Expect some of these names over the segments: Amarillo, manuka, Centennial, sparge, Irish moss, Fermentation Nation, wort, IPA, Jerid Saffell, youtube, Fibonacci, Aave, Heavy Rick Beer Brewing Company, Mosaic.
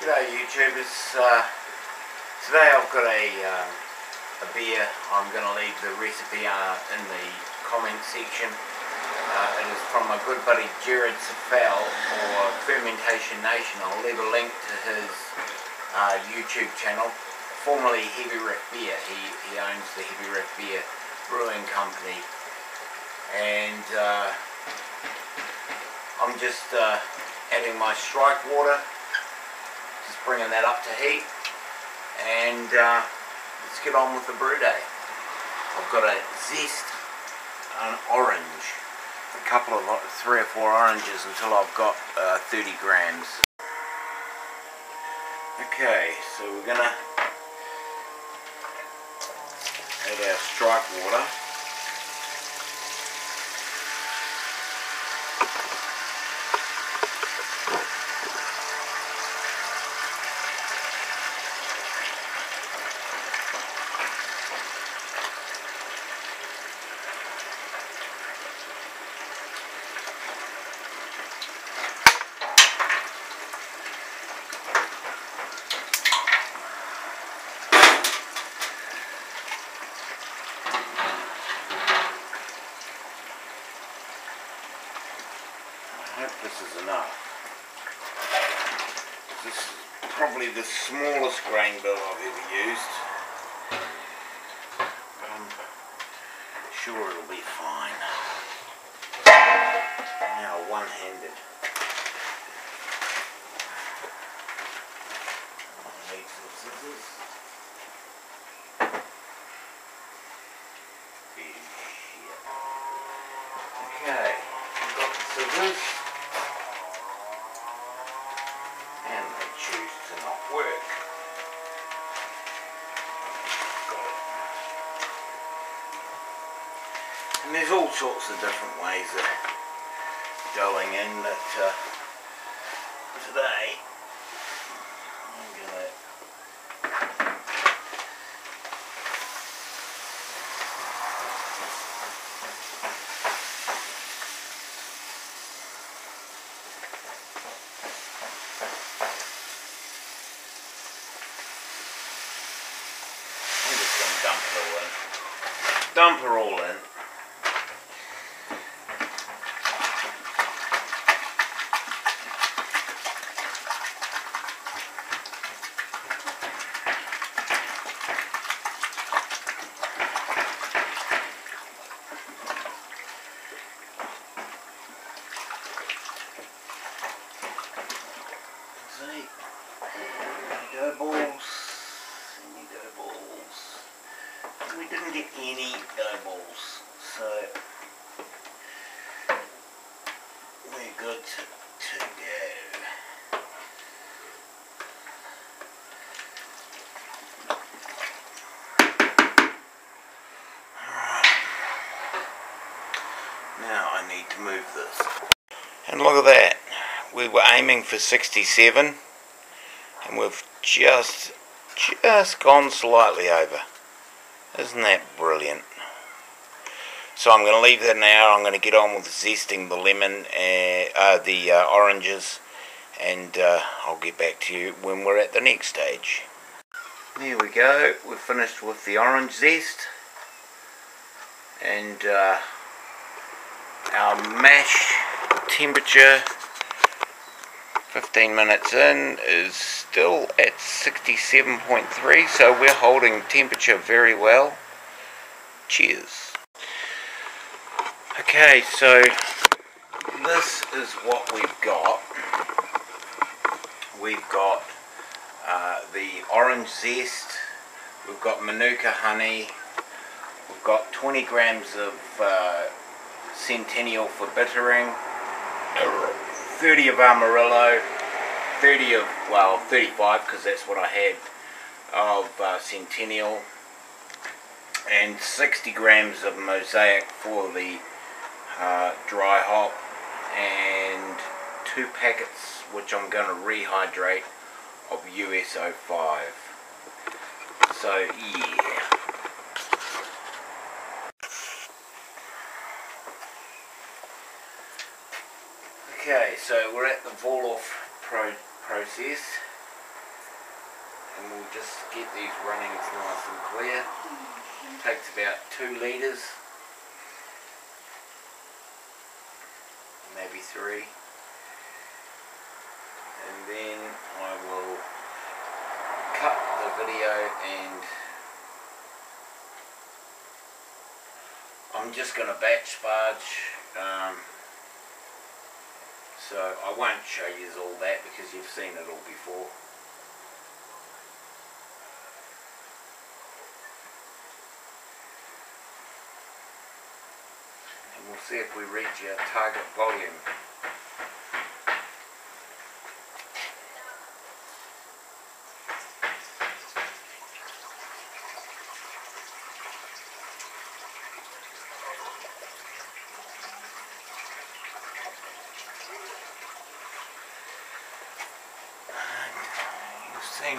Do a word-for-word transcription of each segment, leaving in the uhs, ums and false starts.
G'day YouTubers, uh, today I've got a, um, a beer. I'm going to leave the recipe uh, in the comment section. Uh, it is from my good buddy Jerid Saffell for Fermentation Nation. I'll leave a link to his uh, YouTube channel, formerly Heavy Rick Beer. He, he owns the Heavy Rick Beer Brewing Company, and uh, I'm just uh, adding my strike water, bringing that up to heat, and uh, let's get on with the brew day. I've got a zest, an orange, a couple of three or four oranges until I've got uh, thirty grams. Okay, so we're gonna add our strike water. This is enough. This is probably the smallest grain bill I've ever used. I'm sure it'll be fine. Now one-handed. I need some scissors. Okay, I've got the scissors. And there's all sorts of different ways of going in that uh, today I'm going to I'm just going to dump it all in. Dump her all in. Any eyeballs, so we're good to, to go. Alright, now I need to move this. And look at that, we were aiming for sixty-seven and we've just, just gone slightly over. Isn't that brilliant? So I'm going to leave that now. I'm going to get on with zesting the lemon, and, uh, the uh, oranges, and uh, I'll get back to you when we're at the next stage. There we go. We're finished with the orange zest, and uh, our mash temperature, fifteen minutes in, is still at sixty-seven point three, so we're holding temperature very well. Cheers. Okay, so this is what we've got. We've got uh, the orange zest, we've got manuka honey, we've got twenty grams of uh, Centennial for bittering, thirty of Amarillo, thirty of, well, thirty-five, because that's what I had, of uh, Centennial, and sixty grams of Mosaic for the uh, dry hop, and two packets, which I'm going to rehydrate, of U S O five. So, yeah. Okay, so we're at the boil off pro process. just get these runnings nice and clear. It takes about two litres, maybe three. And then I will cut the video, and I'm just going to batch barge, um, so I won't show you all that because you've seen it all before. And we'll see if we reach our target volume.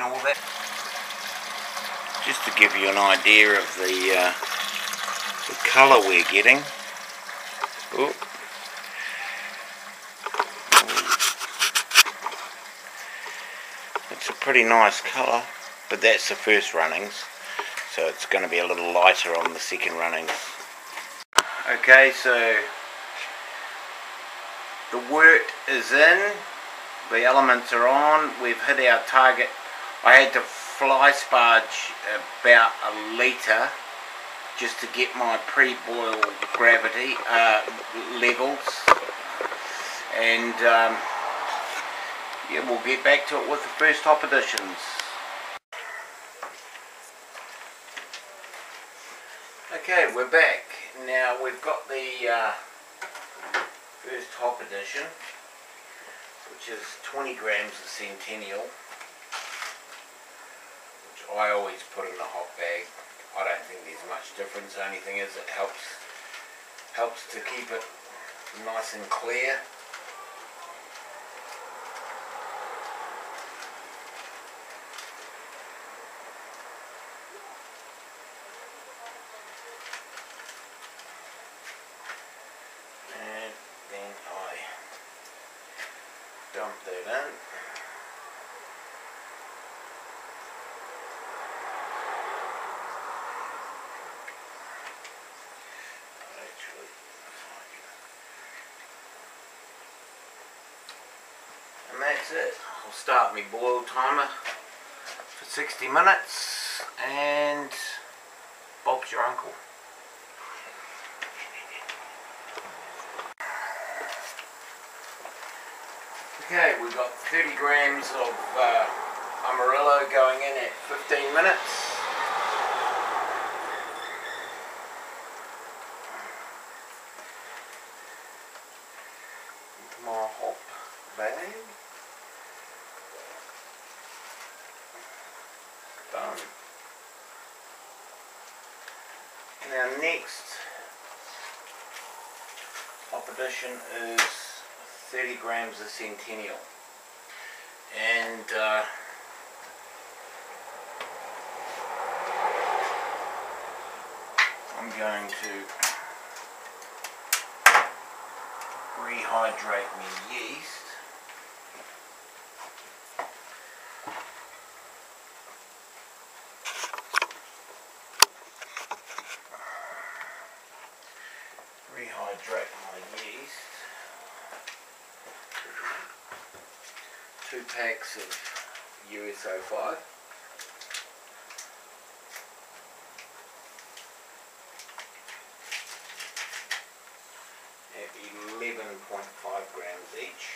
All that. Just to give you an idea of the, uh, the colour we're getting. Ooh. It's a pretty nice colour, but that's the first runnings, so it's going to be a little lighter on the second runnings. Okay, so the wort is in, the elements are on, we've hit our target. I had to fly sparge about a litre just to get my pre-boil gravity uh, levels, and um, yeah, we'll get back to it with the first hop additions. Okay, we're back. Now we've got the uh, first hop addition, which is twenty grams of Centennial. I always put in a hot bag. I don't think there's much difference. The only thing is it helps helps to keep it nice and clear. And then I dump that in. That's it. I'll start my boil timer for sixty minutes, and Bob's your uncle. Okay, we've got thirty grams of uh, Amarillo going in at fifteen minutes. Now next hop addition is thirty grams of Centennial, and uh, I'm going to rehydrate my yeast. Rehydrate my yeast. Two packs of U S O five. At eleven point five grams each.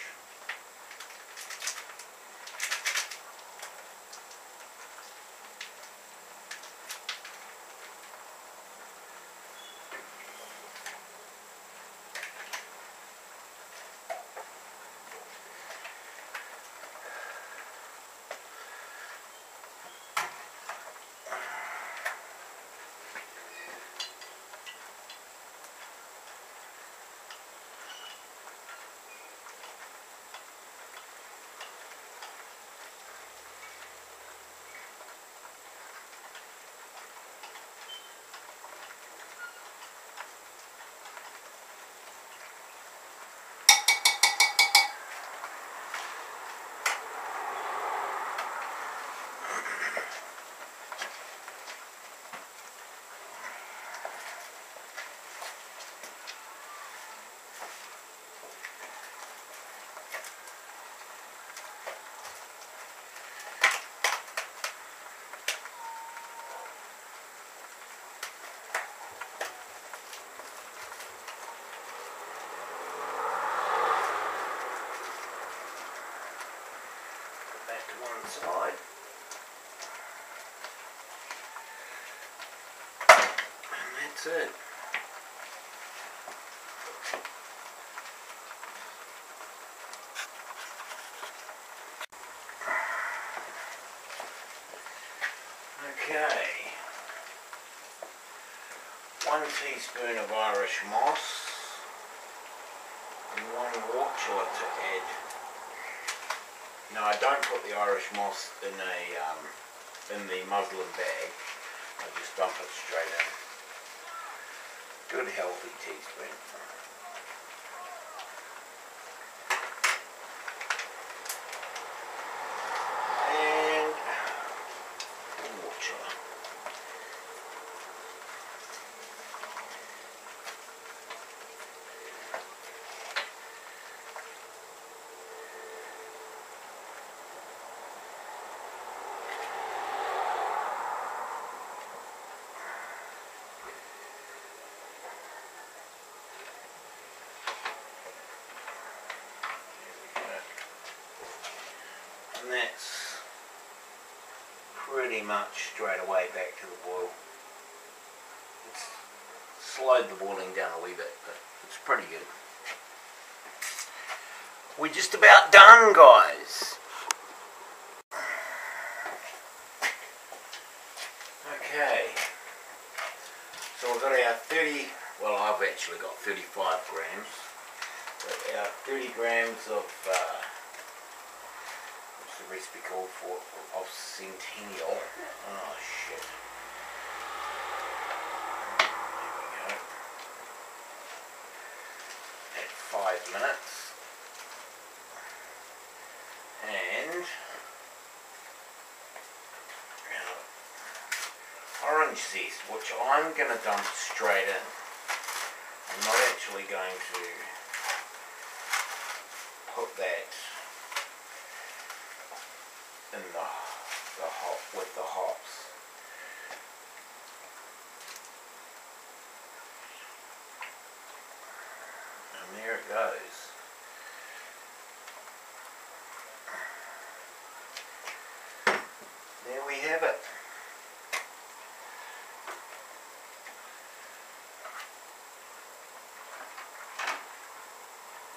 That's it. Okay. One teaspoon of Irish moss and one watchler to add. No, I don't put the Irish moss in a um, in the muslin bag. I just dump it straight in. Good healthy teaspoon. And that's pretty much straight away back to the boil. It's slowed the boiling down a wee bit, but it's pretty good. We're just about done, guys. Okay, so we've got our thirty, well I've actually got thirty-five grams, but our thirty grams of uh, the recipe called for of Centennial. Oh shit. There we go. At five minutes. And orange zest, which I'm gonna dump straight in. I'm not actually going to put that in the, the hop with the hops. And there it goes. There we have it.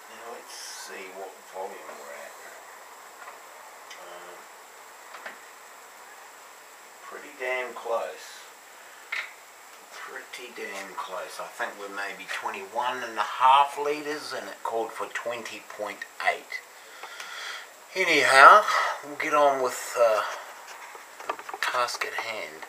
Now let's see what volume we're at. Pretty damn close. Pretty damn close. I think we're maybe twenty-one and a half litres and it called for twenty point eight. Anyhow, we'll get on with uh, the task at hand.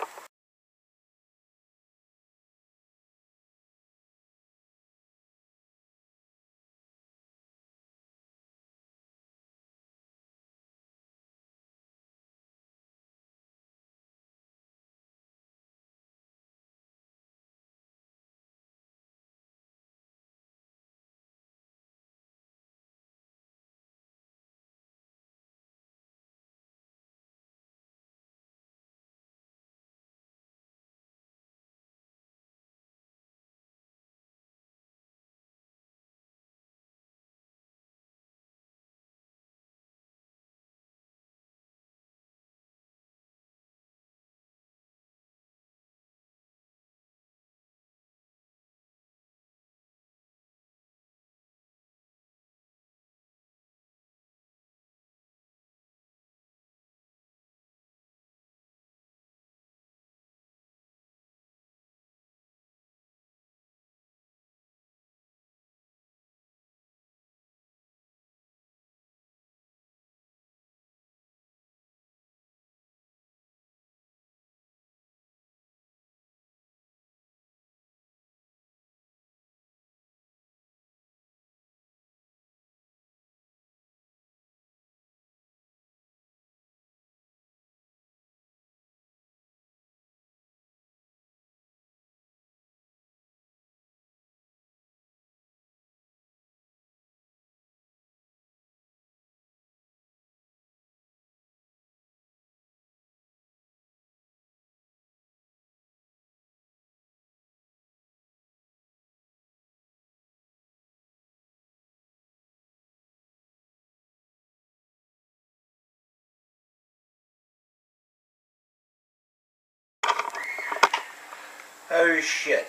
Oh shit,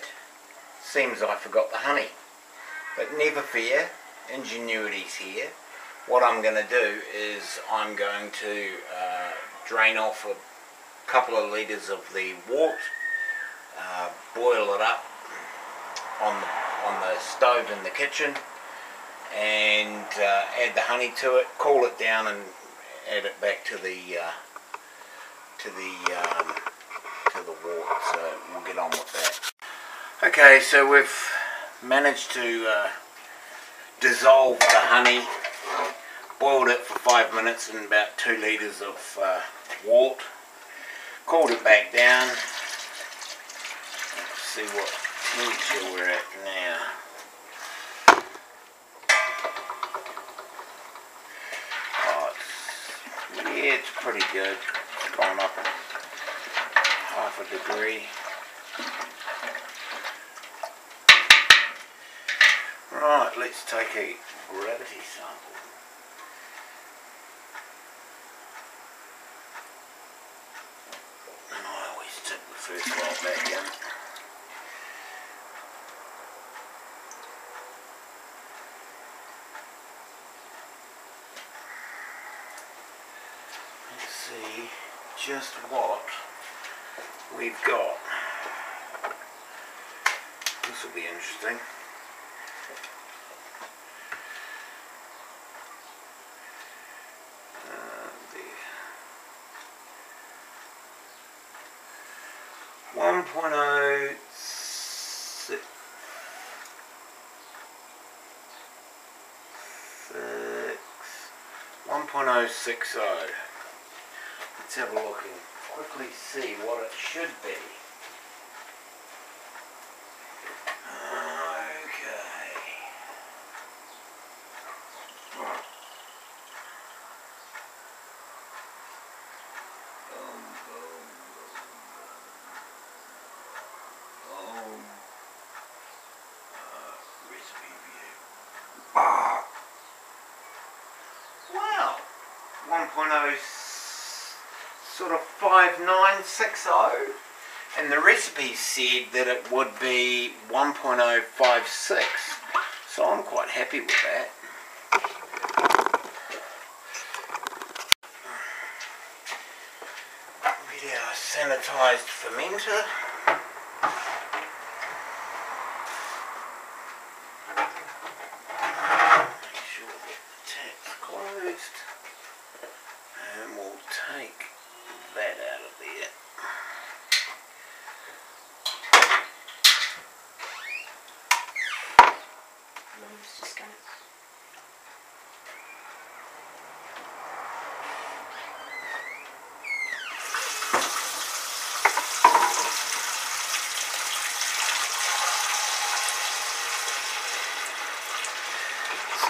Seems I forgot the honey. But never fear, ingenuity's here. What I'm going to do is I'm going to uh, drain off a couple of litres of the wort, uh, boil it up on the, on the stove in the kitchen, and uh, add the honey to it, cool it down, and add it back to the uh, to the um, to the wort. So we'll get on with that. Okay, so we've managed to uh, dissolve the honey, boiled it for five minutes in about two litres of uh, wort, cooled it back down. Let's see what temperature we're at now. Oh, it's, yeah, it's pretty good. It's gone up half a degree. Right, let's take a gravity sample. First roll back in. Let's see just what we've got. This will be interesting. one point oh six, one point oh six oh. Let's have a look and quickly see what it should be. Sort of five nine six oh, and the recipe said that it would be one point oh five six, so I'm quite happy with that. Read our sanitized fermenter.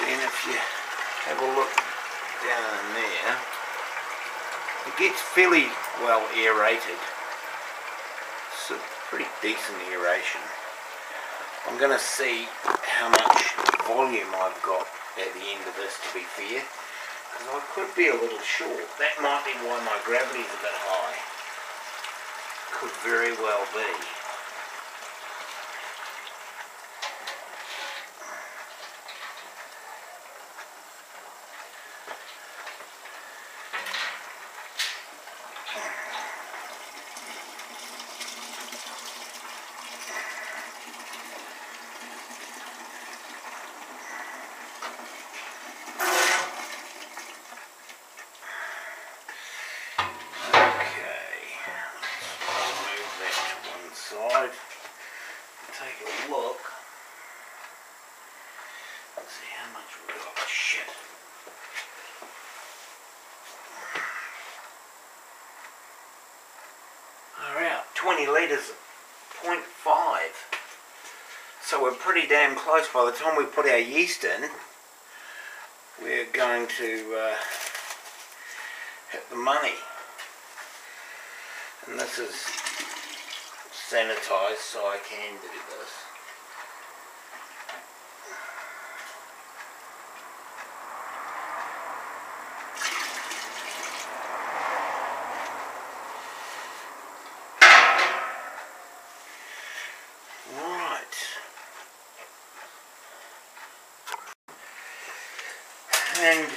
And if you have a look down in there, it gets fairly well aerated. It's a pretty decent aeration. I'm going to see how much volume I've got at the end of this, to be fair, because I could be a little short. That might be why my gravity's a bit high. Could very well be. twenty litres, point five, so we're pretty damn close. By the time we put our yeast in, we're going to uh, hit the money. And this is sanitized, so I can do this. Right. and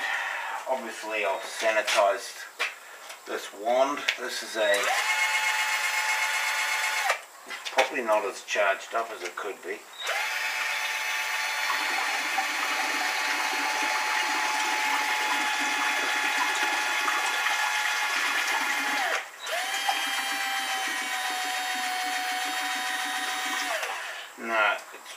obviously I've sanitized this wand. This is a, it's probably not as charged up as it could be. No, it's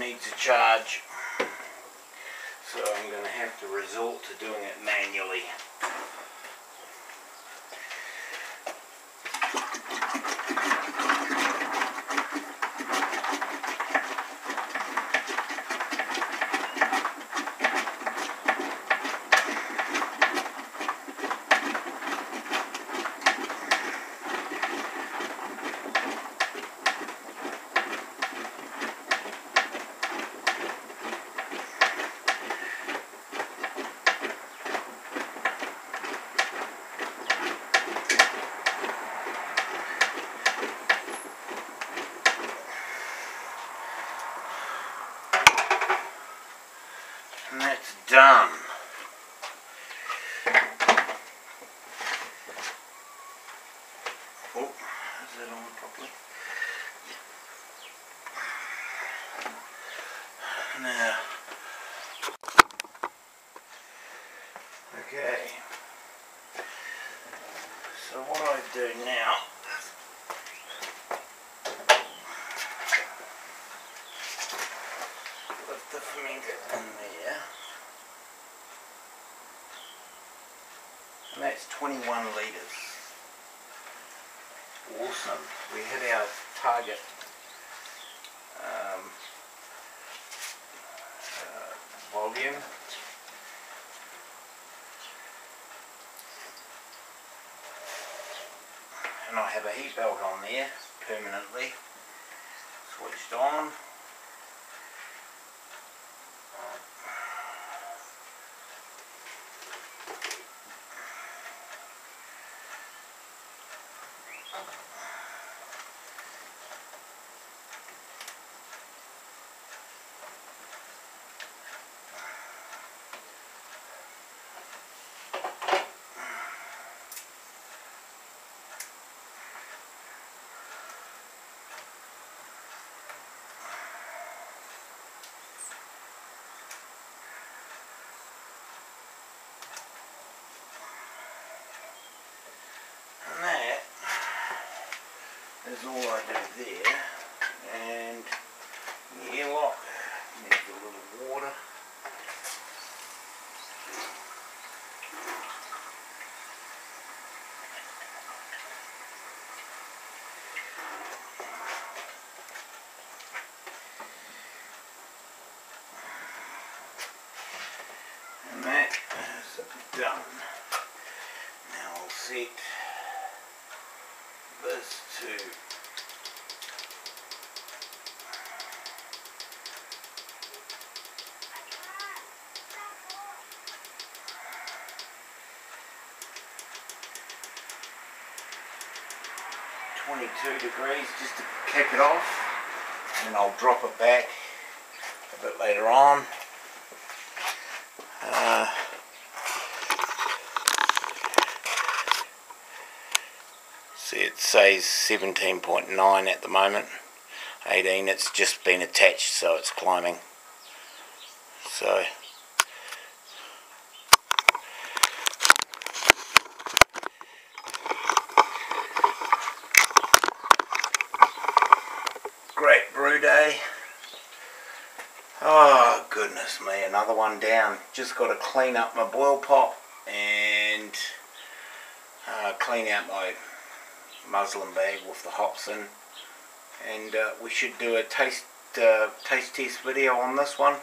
needs a charge, so I'm going to have to resort to doing it manually. And that's done. Oh, is that on properly? Now, okay. So what I do now. The fermenter in there, and that's twenty-one litres. Awesome. We hit our target um, uh, volume. And I have a heat belt on there permanently switched on. That's all I do there, and the airlock needs a little water. And that is done. Now I'll set this to twenty-two degrees just to kick it off, and I'll drop it back a bit later on. Uh, see, it says seventeen point nine at the moment, eighteen, it's just been attached, so it's climbing. So day. Oh goodness me, another one down. Just got to clean up my boil pop and uh, clean out my muslin bag with the hops in, and uh, we should do a taste uh, taste test video on this one.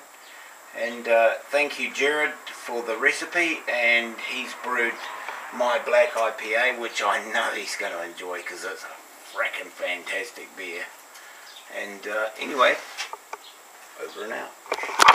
And uh, thank you Jerid for the recipe, and he's brewed my black I P A, which I know he's going to enjoy because it's a fracking fantastic beer. And uh, anyway, over and out.